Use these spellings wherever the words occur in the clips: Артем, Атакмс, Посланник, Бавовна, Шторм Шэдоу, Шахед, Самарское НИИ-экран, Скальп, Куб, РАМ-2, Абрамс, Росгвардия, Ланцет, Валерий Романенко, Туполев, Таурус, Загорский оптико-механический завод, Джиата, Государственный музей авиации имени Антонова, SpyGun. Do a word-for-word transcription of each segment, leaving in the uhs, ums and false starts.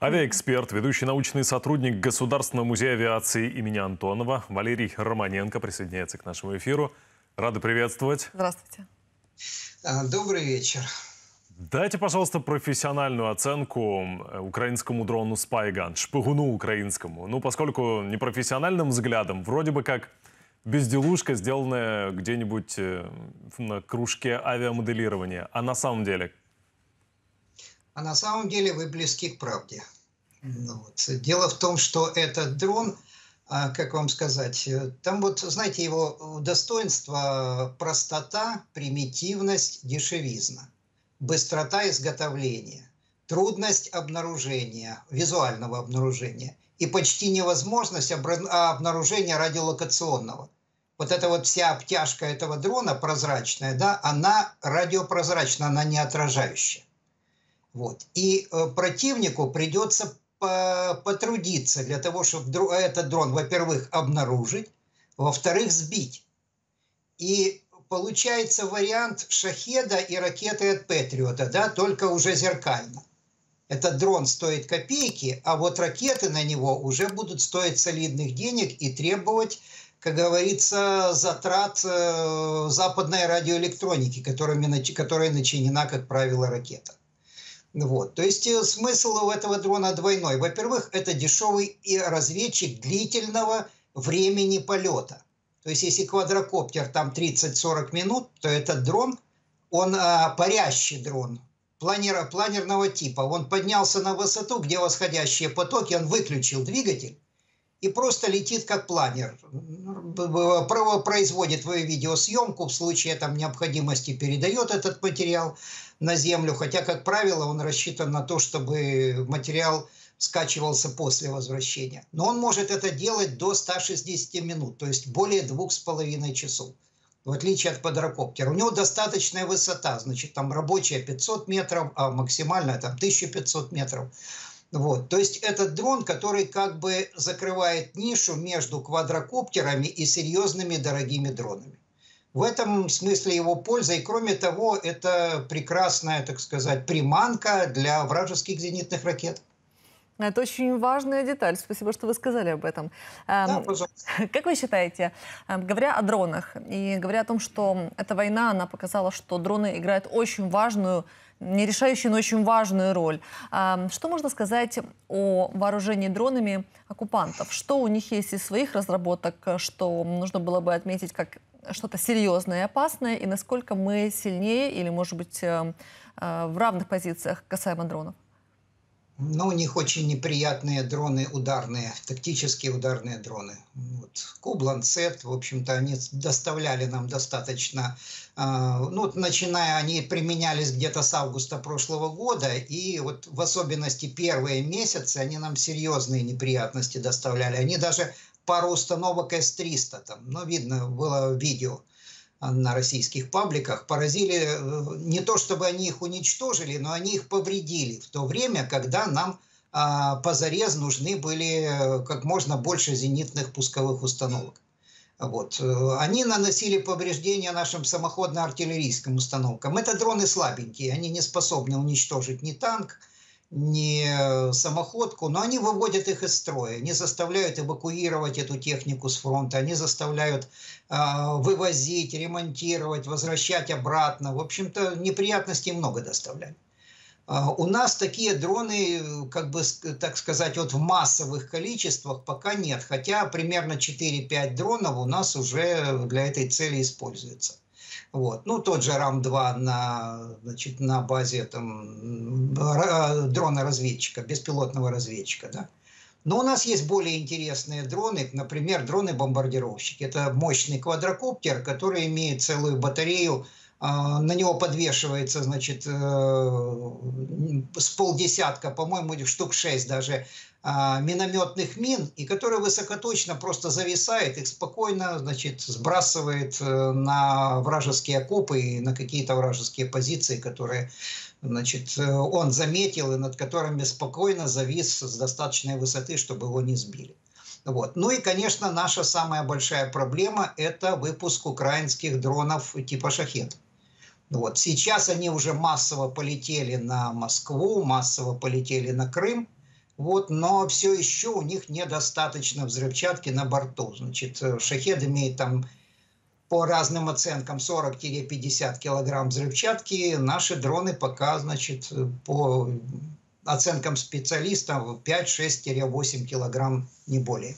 Авиаэксперт, ведущий научный сотрудник Государственного музея авиации имени Антонова Валерий Романенко присоединяется к нашему эфиру. Рады приветствовать. Здравствуйте. Добрый вечер. Дайте, пожалуйста, профессиональную оценку украинскому дрону SpyGun, шпыгуну украинскому. Ну, поскольку непрофессиональным взглядом, вроде бы как безделушка, сделанная где-нибудь на кружке авиамоделирования. А на самом деле... А на самом деле вы близки к правде. Вот. Дело в том, что этот дрон, как вам сказать, там вот, знаете, его достоинство – простота, примитивность, дешевизна, быстрота изготовления, трудность обнаружения, визуального обнаружения и почти невозможность обнаружения радиолокационного. Вот эта вот вся обтяжка этого дрона, прозрачная, да, она радиопрозрачна, она не отражающая. Вот. И э, противнику придется по потрудиться для того, чтобы дро этот дрон, во-первых, обнаружить, во-вторых, сбить. И получается вариант Шахеда и ракеты от Патриота, да, только уже зеркально. Этот дрон стоит копейки, а вот ракеты на него уже будут стоить солидных денег и требовать, как говорится, затрат э, западной радиоэлектроники, которыми, которой начинена, как правило, ракета. Вот. То есть смысл у этого дрона двойной. Во-первых, это дешевый разведчик длительного времени полета. То есть если квадрокоптер там тридцать-сорок минут, то этот дрон, он а, парящий дрон, планера, планерного типа. Он поднялся на высоту, где восходящие потоки, он выключил двигатель и просто летит как планер. Производит видеосъемку, в случае там необходимости передает этот материал на землю, хотя, как правило, он рассчитан на то, чтобы материал скачивался после возвращения. Но он может это делать до ста шестидесяти минут, то есть более двух с половиной часов, в отличие от квадрокоптера. У него достаточная высота, значит, там рабочая пятьсот метров, а максимальная там тысяча пятьсот метров. Вот. То есть этот дрон, который как бы закрывает нишу между квадрокоптерами и серьезными дорогими дронами. В этом смысле его польза. И кроме того, это прекрасная, так сказать, приманка для вражеских зенитных ракет. Это очень важная деталь. Спасибо, что вы сказали об этом. Да, пожалуйста. Как вы считаете, говоря о дронах и говоря о том, что эта война, она показала, что дроны играют очень важную, не решающую, но очень важную роль. Что можно сказать о вооружении дронами оккупантов? Что у них есть из своих разработок, что нужно было бы отметить как что-то серьезное и опасное, и насколько мы сильнее или, может быть, в равных позициях касаемо дронов? Но у них очень неприятные дроны ударные, тактические ударные дроны. Вот. Куб, Ланцет, в общем-то, они доставляли нам достаточно. Э, ну, начиная, они применялись где-то с августа прошлого года, и вот в особенности первые месяцы они нам серьезные неприятности доставляли. Они даже пару установок эс триста, там, ну, видно, было видео на российских пабликах, поразили, не то чтобы они их уничтожили, но они их повредили в то время, когда нам а, позарез нужны были как можно больше зенитных пусковых установок. Вот. Они наносили повреждения нашим самоходно-артиллерийским установкам. Это дроны слабенькие, они не способны уничтожить ни танк, ни самоходку, но они выводят их из строя, они заставляют эвакуировать эту технику с фронта, они заставляют э, вывозить, ремонтировать, возвращать обратно. В общем-то, неприятностей много доставляют. Э, у нас такие дроны, как бы, так сказать, вот в массовых количествах пока нет, хотя примерно четыре-пять дронов у нас уже для этой цели используется. Вот. Ну, тот же рам два на, значит, на базе там, дрона-разведчика, беспилотного разведчика. Да? Но у нас есть более интересные дроны, например, дроны-бомбардировщики. Это мощный квадрокоптер, который имеет целую батарею. На него подвешивается, значит, с полдесятка, по-моему, штук шесть даже, минометных мин, и который высокоточно просто зависает, их спокойно, значит, сбрасывает на вражеские окопы и на какие-то вражеские позиции, которые, значит, он заметил и над которыми спокойно завис с достаточной высоты, чтобы его не сбили. Вот. Ну и, конечно, наша самая большая проблема – это выпуск украинских дронов типа «Шахед». Вот. Сейчас они уже массово полетели на Москву, массово полетели на Крым. Вот, но все еще у них недостаточно взрывчатки на борту. Значит, Шахед имеет там по разным оценкам сорок-пятьдесят килограмм взрывчатки. Наши дроны пока, значит, по оценкам специалистов пять-шесть-восемь килограмм, не более.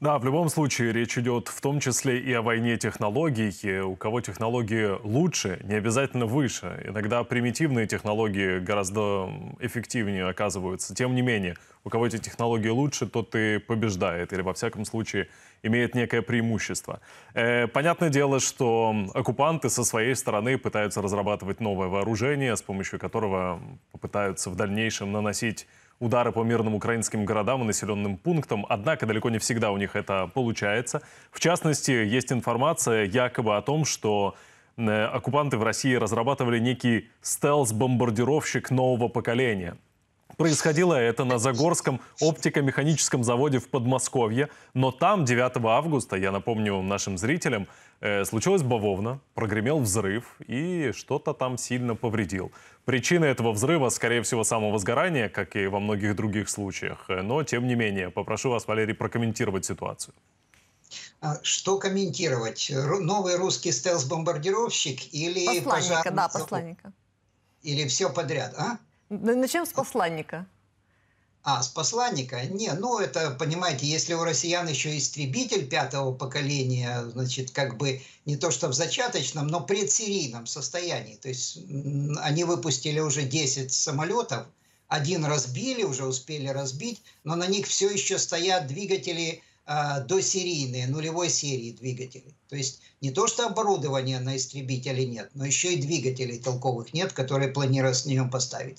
Да, в любом случае речь идет в том числе и о войне технологий. И у кого технологии лучше, не обязательно выше. Иногда примитивные технологии гораздо эффективнее оказываются. Тем не менее, у кого эти технологии лучше, тот и побеждает. Или, во всяком случае, имеет некое преимущество. Э, понятное дело, что оккупанты со своей стороны пытаются разрабатывать новое вооружение, с помощью которого попытаются в дальнейшем наносить удары по мирным украинским городам и населенным пунктам. Однако далеко не всегда у них это получается. В частности, есть информация якобы о том, что оккупанты в России разрабатывали некий стелс-бомбардировщик нового поколения. Происходило это на Загорском оптико-механическом заводе в Подмосковье. Но там девятого августа, я напомню нашим зрителям, случилась бавовна, прогремел взрыв и что-то там сильно повредил. Причина этого взрыва, скорее всего, самовозгорание, как и во многих других случаях. Но, тем не менее, попрошу вас, Валерий, прокомментировать ситуацию. Что комментировать? Новый русский стелс-бомбардировщик или... Посланника, да, посланника. Или все подряд, а? Начнем с посланника. А, с посланника? Не, ну это, понимаете, если у россиян еще истребитель пятого поколения, значит, как бы не то что в зачаточном, но предсерийном состоянии. То есть они выпустили уже десять самолетов, один разбили, уже успели разбить, но на них все еще стоят двигатели э, досерийные, нулевой серии двигатели. То есть не то что оборудования на истребителе нет, но еще и двигателей толковых нет, которые планировалось на нем поставить.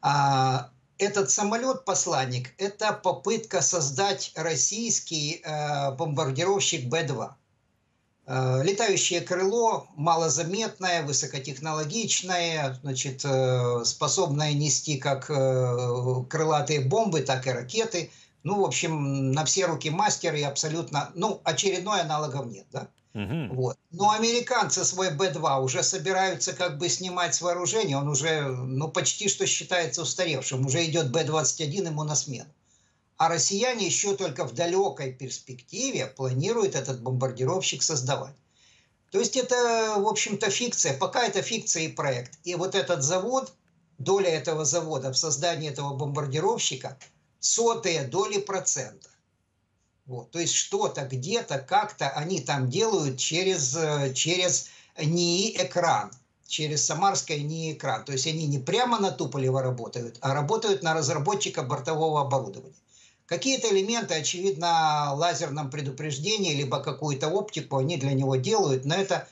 А, Этот самолет-посланник – это попытка создать российский э, бомбардировщик Б два. Э, летающее крыло, малозаметное, высокотехнологичное, значит, э, способное нести как э, крылатые бомбы, так и ракеты. Ну, в общем, на все руки мастер и абсолютно… Ну, очередной аналогов нет, да? Угу. Вот. Но американцы свой Б два уже собираются как бы снимать с вооружения, он уже ну, почти что считается устаревшим, уже идет Б двадцать один ему на смену. А россияне еще только в далекой перспективе планируют этот бомбардировщик создавать. То есть это, в общем-то, фикция, пока это фикция и проект. И вот этот завод, доля этого завода в создании этого бомбардировщика сотые доли процента. Вот, то есть что-то, где-то, как-то они там делают через, через НИИ-экран, через Самарское НИИ-экран. То есть они не прямо на Туполева работают, а работают на разработчика бортового оборудования. Какие-то элементы, очевидно, лазерном предупреждении, либо какую-то оптику они для него делают, но это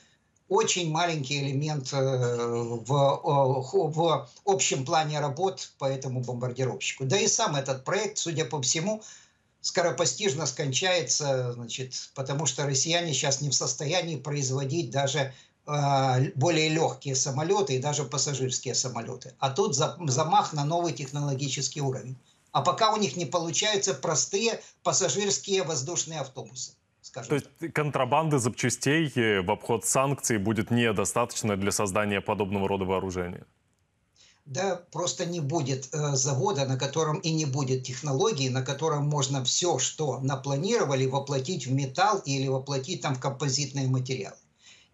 очень маленький элемент в, в общем плане работ по этому бомбардировщику. Да и сам этот проект, судя по всему, скоропостижно скончается, значит, потому что россияне сейчас не в состоянии производить даже э, более легкие самолеты и даже пассажирские самолеты. А тут за, замах на новый технологический уровень. А пока у них не получаются простые пассажирские воздушные автобусы. Скажем. То есть контрабанды запчастей в обход санкций будет недостаточно для создания подобного рода вооружения? Да, просто не будет э, завода, на котором и не будет технологии, на котором можно все, что напланировали, воплотить в металл или воплотить там в композитные материалы.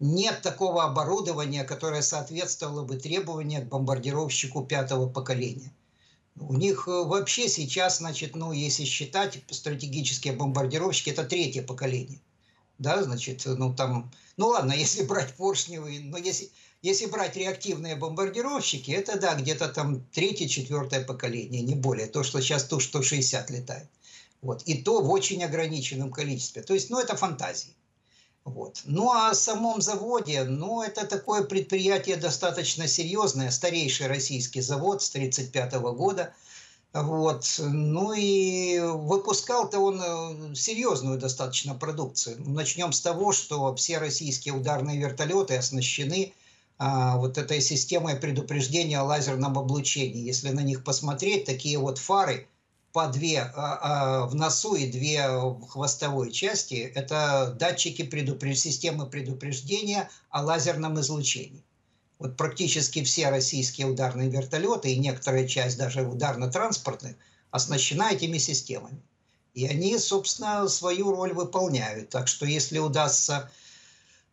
Нет такого оборудования, которое соответствовало бы требованиям к бомбардировщику пятого поколения. У них вообще сейчас, значит, ну, если считать, стратегические бомбардировщики – это третье поколение. Да, значит, ну там, ну ладно, если брать поршневые, но если... Если брать реактивные бомбардировщики, это, да, где-то там третье-четвертое поколение, не более. То, что сейчас Ту сто шестьдесят летает. Вот. И то в очень ограниченном количестве. То есть, ну, это фантазии. Вот. Ну, а о самом заводе, ну, это такое предприятие достаточно серьезное. Старейший российский завод с тысяча девятьсот тридцать пятого года. Вот. Ну, и выпускал-то он серьезную достаточно продукцию. Начнем с того, что все российские ударные вертолеты оснащены... А, вот этой системой предупреждения о лазерном облучении. Если на них посмотреть, такие вот фары по две а, а, в носу и две в хвостовой части, это датчики предупреж... системы предупреждения о лазерном излучении. Вот практически все российские ударные вертолеты и некоторая часть даже ударно-транспортных оснащена этими системами. И они, собственно, свою роль выполняют. Так что если удастся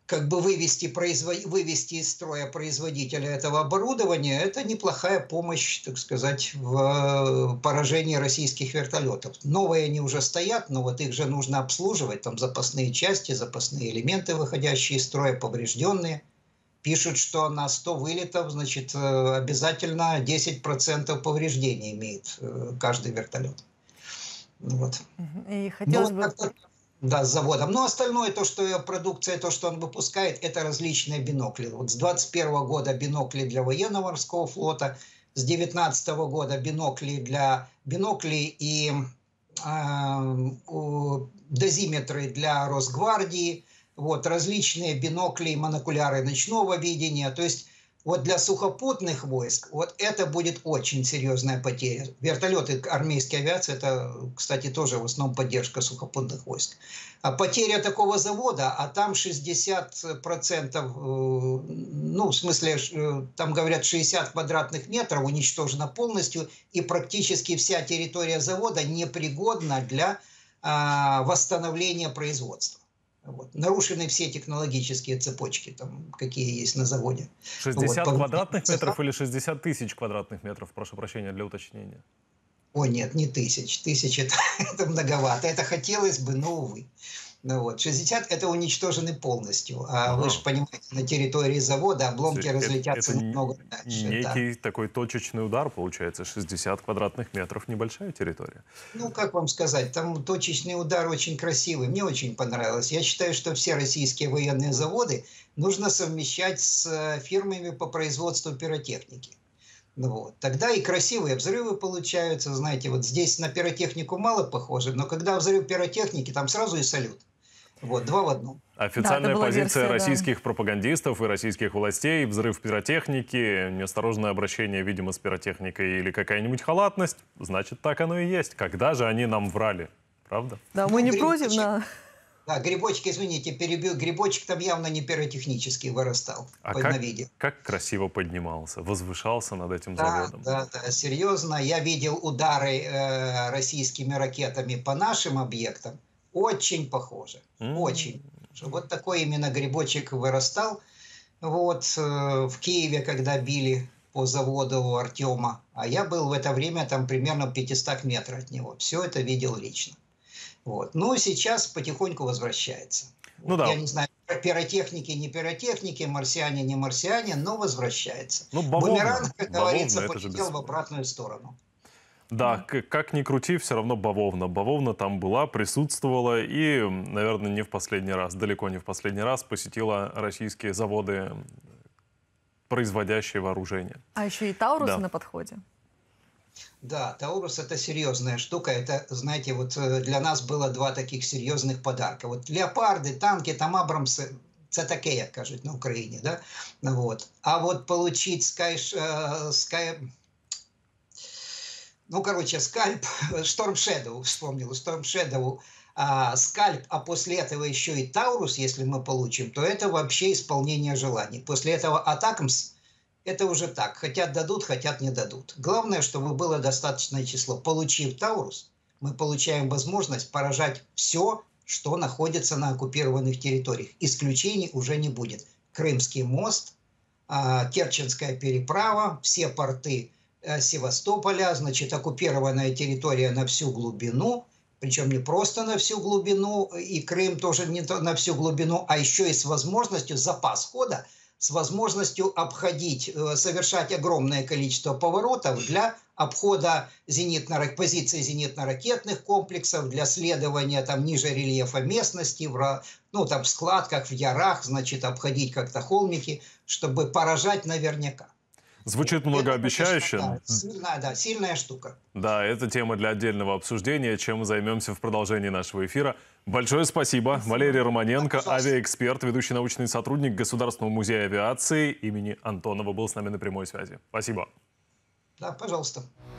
как бы вывести, производ... вывести из строя производителя этого оборудования, это неплохая помощь, так сказать, в поражении российских вертолетов. Новые они уже стоят, но вот их же нужно обслуживать. Там запасные части, запасные элементы, выходящие из строя, поврежденные. Пишут, что на сто вылетов, значит, обязательно десять процентов повреждений имеет каждый вертолет. Вот. И хотелось ну, бы... Да, с заводом. Но остальное, то, что продукция, то, что он выпускает, это различные бинокли. Вот с двадцать первого года бинокли для военно-морского флота, с девятнадцатого года бинокли для бинокли и э, э, дозиметры для Росгвардии, вот, различные бинокли и монокуляры ночного видения. То есть вот для сухопутных войск вот это будет очень серьезная потеря. Вертолеты армейской авиации – это, кстати, тоже в основном поддержка сухопутных войск. А потеря такого завода, а там шестьдесят процентов, ну, в смысле, там говорят шестьдесят квадратных метров уничтожена полностью, и практически вся территория завода непригодна для а, восстановления производства. Вот. Нарушены все технологические цепочки, там, какие есть на заводе. шестьдесят вот. Квадратных метров или шестьдесят тысяч квадратных метров? Прошу прощения, для уточнения. О нет, не тысяч. Тысяч это, это многовато. Это хотелось бы, но увы. Ну, вот. шестьдесят это уничтожены полностью. А, а вы же понимаете, на территории завода обломки это, разлетятся это намного дальше. Некий да. такой точечный удар получается. шестьдесят квадратных метров небольшая территория. Ну, как вам сказать, там точечный удар очень красивый. Мне очень понравилось. Я считаю, что все российские военные заводы нужно совмещать с фирмами по производству пиротехники. Вот. Тогда и красивые взрывы получаются. Знаете, вот здесь на пиротехнику мало похоже, но когда взрыв пиротехники, там сразу и салют. Вот, два в одном. Официальная да, позиция версия, российских да. пропагандистов и российских властей. Взрыв пиротехники, неосторожное обращение, видимо, с пиротехникой или какая-нибудь халатность. Значит, так оно и есть. Когда же они нам врали? Правда? Да, мы ну, не грибочки, против, но... Да, грибочки, извините, перебью. Грибочек там явно не пиротехнический вырастал. А как, как красиво поднимался, возвышался над этим заводом. Да, да, да, серьезно. Я видел удары э, российскими ракетами по нашим объектам. Очень похоже. Mm-hmm. Очень. Вот такой именно грибочек вырастал. Вот э, в Киеве, когда били по заводу Артема, а я был в это время там примерно в пятистах метрах от него. Все это видел лично. Вот. Но сейчас потихоньку возвращается. Ну, да. Я не знаю, пиротехники, не пиротехники, марсиане, не марсиане, но возвращается. Ну, Бавовна, бумеранг, как Бавовна, говорится, полетел в обратную сторону. Да, как, как ни крути, все равно Бавовна. Бавовна там была, присутствовала и, наверное, не в последний раз, далеко не в последний раз посетила российские заводы, производящие вооружение. А еще и Таурусы да. на подходе. Да, Таурус это серьезная штука. Это, знаете, вот для нас было два таких серьезных подарка. Вот леопарды, танки, там Абрамсы, это такие, как кажут на Украине, да. Вот. А вот получить скай, скай, ну короче, скальп, Шторм Шэдоу, вспомнил, Шторм Шэдоу, а, скальп, а после этого еще и Таурус, если мы получим, то это вообще исполнение желаний. После этого Атакмс. Это уже так. Хотят дадут, хотят не дадут. Главное, чтобы было достаточное число. Получив Таурус, мы получаем возможность поражать все, что находится на оккупированных территориях. Исключений уже не будет. Крымский мост, Керченская переправа, все порты Севастополя, значит, оккупированная территория на всю глубину. Причем не просто на всю глубину, и Крым тоже не на всю глубину, а еще и с возможностью запас хода, с возможностью обходить, совершать огромное количество поворотов для обхода зенитно- позиций зенитно-ракетных комплексов, для следования там ниже рельефа местности, в, ну, там, в складках, в ярах, значит, обходить как-то холмики, чтобы поражать наверняка. Звучит многообещающе. Да, сильная, да, сильная штука. Да, это тема для отдельного обсуждения, чем мы займемся в продолжении нашего эфира. Большое спасибо. спасибо. Валерий Романенко, да, авиаэксперт, ведущий научный сотрудник Государственного музея авиации имени Антонова, был с нами на прямой связи. Спасибо. Да, пожалуйста.